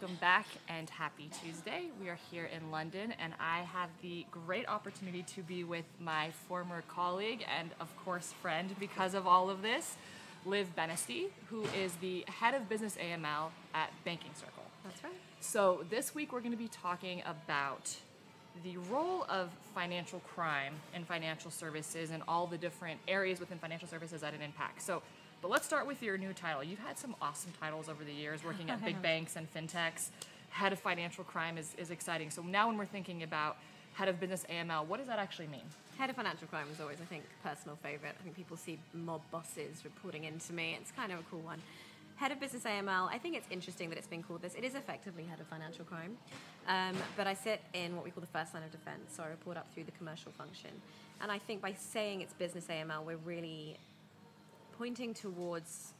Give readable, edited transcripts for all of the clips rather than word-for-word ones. Welcome back and happy Tuesday. We are here in London and I have the great opportunity to be with my former colleague and of course friend because of all of this, Liv Benisty, who is the head of business AML at Banking Circle. That's right. So this week we're going to be talking about the role of financial crime in financial services and all the different areas within financial services that it impacts. But let's start with your new title. You've had some awesome titles over the years, working at big banks and fintechs. Head of financial crime is exciting. So now when we're thinking about head of business AML, what does that actually mean? Head of financial crime is always, I think, a personal favorite. I think people see mob bosses reporting into me. It's kind of a cool one. Head of business AML, I think it's interesting that it's been called this. It is effectively head of financial crime, but I sit in what we call the first line of defense. So I report up through the commercial function. And I think by saying it's business AML, we're really pointing towards,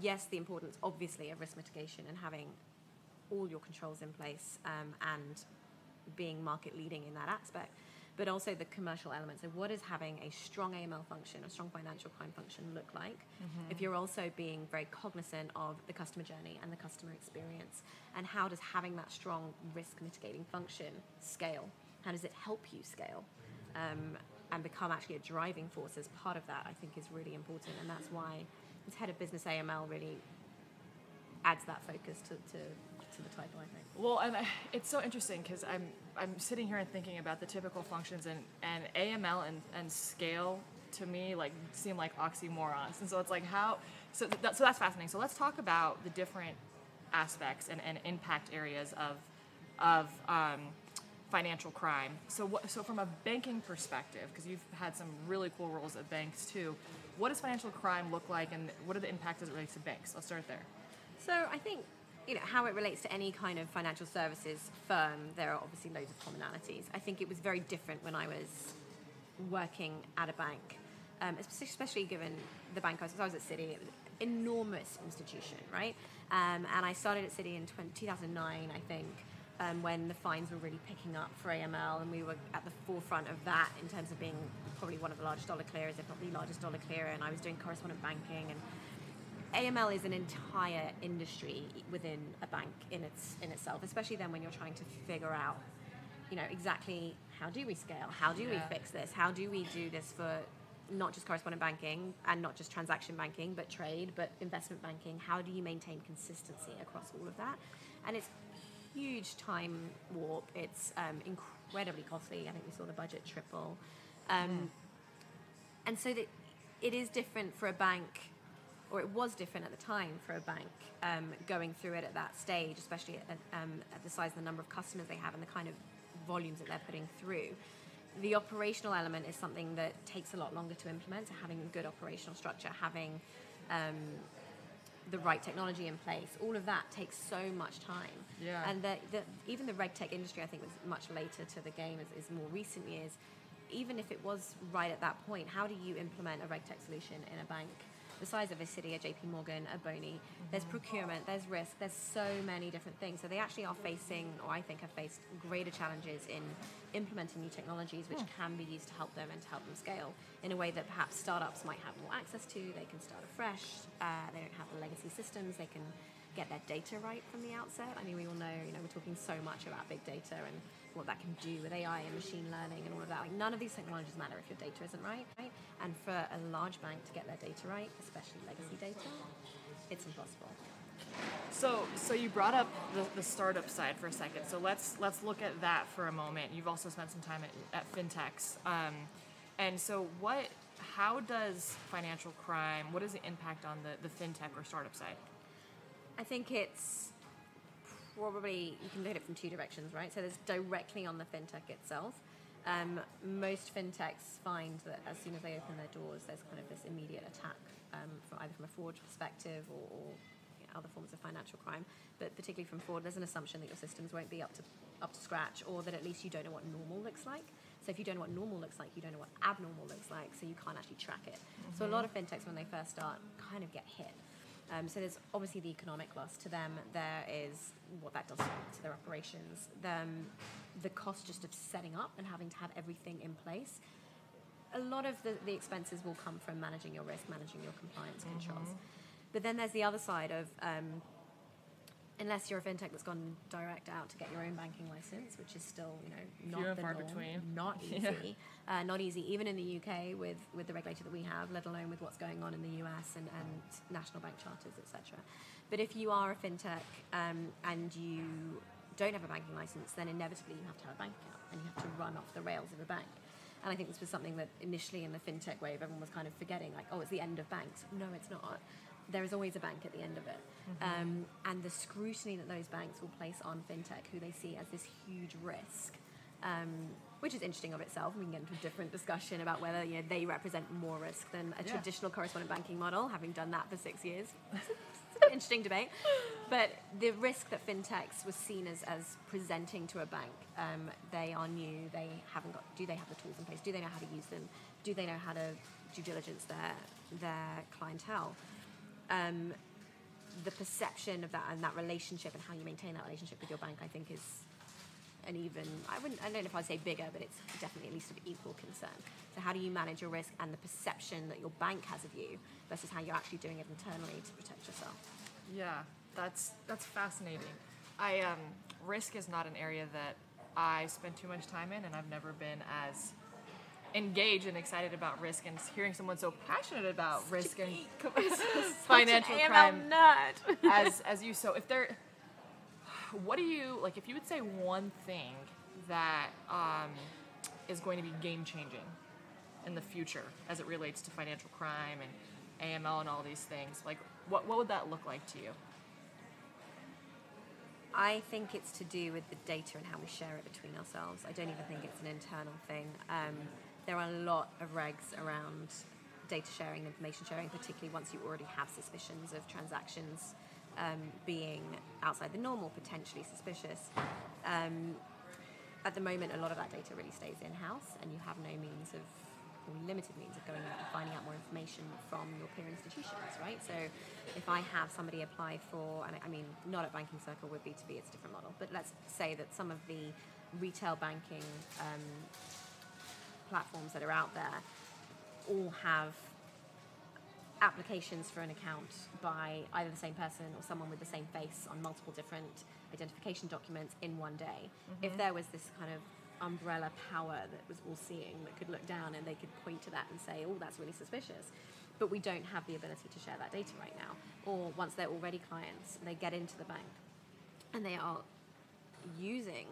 yes, the importance, obviously, of risk mitigation and having all your controls in place and being market leading in that aspect, but also the commercial elements. So what does having a strong AML function, a strong financial crime function look like? Mm-hmm. If you're also being very cognizant of the customer journey and the customer experience, and how does having that strong risk mitigating function scale? How does it help you scale? And become actually a driving force as part of that, I think is really important. And that's why this head of business AML really adds that focus to the title, I think. Well, and it's so interesting because I'm sitting here and thinking about the typical functions and AML and scale to me like seem like oxymorons. And so it's like so that's fascinating. So let's talk about the different aspects and impact areas of financial crime. So from a banking perspective, because you've had some really cool roles at banks too, what does financial crime look like and what are the impacts as it relates to banks? Let's start there. So I think, you know, how it relates to any kind of financial services firm, there are obviously loads of commonalities. I think it was very different when I was working at a bank, especially given the bank I was at Citi. It was an enormous institution, right? And I started at Citi in 2009, I think, when the fines were really picking up for AML, and we were at the forefront of that in terms of being probably one of the largest dollar clearers, if not the largest dollar clearer, and I was doing correspondent banking. And AML is an entire industry within a bank in itself, especially then when you're trying to figure out, you know, exactly how do we scale, how do we fix this, how do we do this for not just correspondent banking and not just transaction banking, but trade, but investment banking. How do you maintain consistency across all of that? And it's huge time warp. It's incredibly costly. I think we saw the budget triple. And so that it is different for a bank, or it was different at the time for a bank going through it at that stage, especially at the size and the number of customers they have and the kind of volumes that they're putting through. The operational element is something that takes a lot longer to implement, so having a good operational structure, having the right technology in place, all of that takes so much time. Yeah. And even the RegTech industry, I think, was much later to the game as more recent years. Even if it was right at that point, how do you implement a RegTech solution in a bank the size of a Citi, a JP Morgan, a Bony? Mm-hmm. There's procurement, there's risk, there's so many different things. So they actually are facing, or I think have faced, greater challenges in implementing new technologies which can be used to help them and to help them scale in a way that perhaps startups might have more access to. They can start afresh. They don't have the legacy systems. They can get their data right from the outset. I mean, we all know, you know, we're talking so much about big data and what that can do with AI and machine learning and all of that. Like, none of these technologies matter if your data isn't right? And for a large bank to get their data right, especially legacy data, it's impossible. So you brought up the startup side for a second. So let's look at that for a moment. You've also spent some time at fintechs, and so how does financial crime? What is the impact on the fintech or startup side? I think it's probably, you can look at it from two directions, right? So there's directly on the fintech itself. Most fintechs find that as soon as they open their doors, there's kind of this immediate attack, either from a fraud perspective or you know, other forms of financial crime. But particularly from fraud, there's an assumption that your systems won't be up to scratch, or that at least you don't know what normal looks like. So if you don't know what normal looks like, you don't know what abnormal looks like, so you can't actually track it. Mm-hmm. So a lot of fintechs, when they first start, kind of get hit. So there's obviously the economic loss to them. There is what that does to their operations. The cost just of setting up and having to have everything in place. A lot of the expenses will come from managing your risk, managing your compliance controls. But then there's the other side of Unless you're a fintech that's gone direct out to get your own banking license, which is still, not few the far norm, between. Not easy, yeah. Not easy. Even in the UK, with the regulator that we have, let alone with what's going on in the US and national bank charters, etc. But if you are a fintech and you don't have a banking license, then inevitably you have to have a bank account and you have to run off the rails of a bank. And I think this was something that initially in the fintech wave, everyone was kind of forgetting, like, oh, it's the end of banks. No, it's not. There is always a bank at the end of it. Mm-hmm. And the scrutiny that those banks will place on fintech, who they see as this huge risk, which is interesting of itself. We can get into a different discussion about whether they represent more risk than a traditional correspondent banking model, having done that for 6 years. It's an interesting debate. But the risk that fintechs was seen as presenting to a bank, they are new, they haven't got, do they have the tools in place? Do they know how to use them? Do they know how to due diligence their clientele? The perception of that and that relationship and how you maintain that relationship with your bank, I think, is an even, I don't know if I'd say bigger, but it's definitely at least of equal concern. So how do you manage your risk and the perception that your bank has of you versus how you're actually doing it internally to protect yourself? Yeah, that's fascinating. Risk is not an area that I spend too much time in, and I've never been as engaged and excited about risk, and hearing someone so passionate about risk and financial crime as you. So if there, what do you, like, if you would say one thing that is going to be game-changing in the future as it relates to financial crime and AML and all these things, like, what would that look like to you? I think it's to do with the data and how we share it between ourselves. I don't even think it's an internal thing. There are a lot of regs around data sharing, information sharing, particularly once you already have suspicions of transactions being outside the normal, potentially suspicious. At the moment, a lot of that data really stays in-house, and you have no means of, or limited means of, going out and finding out more information from your peer institutions, right? So if I have somebody apply for, and I mean, not at Banking Circle with B2B, it's a different model, but let's say that some of the retail banking platforms that are out there all have applications for an account by either the same person or someone with the same face on multiple different identification documents in one day. Mm-hmm. If there was this kind of umbrella power that was all-seeing that could look down and they could point to that and say, oh, that's really suspicious, but we don't have the ability to share that data right now. Or once they're already clients, they get into the bank and they are using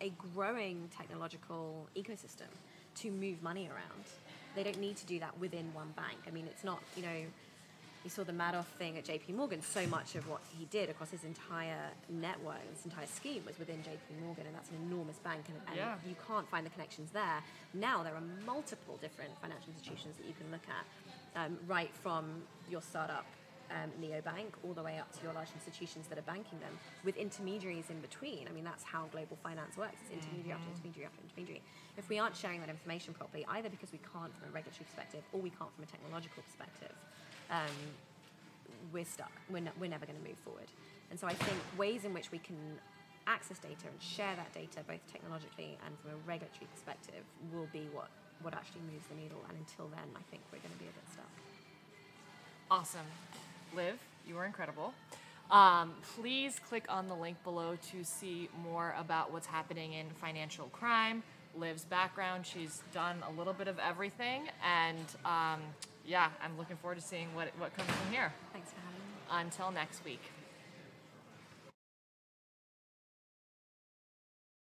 a growing technological ecosystem to move money around. They don't need to do that within one bank. I mean, it's not, you saw the Madoff thing at JP Morgan. So much of what he did across his entire network, his entire scheme, was within JP Morgan, and that's an enormous bank, and yeah, you can't find the connections there. Now there are multiple different financial institutions that you can look at, right from your startup neobank all the way up to your large institutions that are banking them, with intermediaries in between. I mean, that's how global finance works. It's intermediary after intermediary after intermediary. If we aren't sharing that information properly, either because we can't from a regulatory perspective or we can't from a technological perspective, we're stuck. We're never going to move forward. And so I think ways in which we can access data and share that data, both technologically and from a regulatory perspective, will be what actually moves the needle. And until then, I think we're going to be a bit stuck. Awesome. Liv, you were incredible. Please click on the link below to see more about what's happening in financial crime, Liv's background. She's done a little bit of everything, and yeah, I'm looking forward to seeing what comes from here. Thanks for having me. Until next week.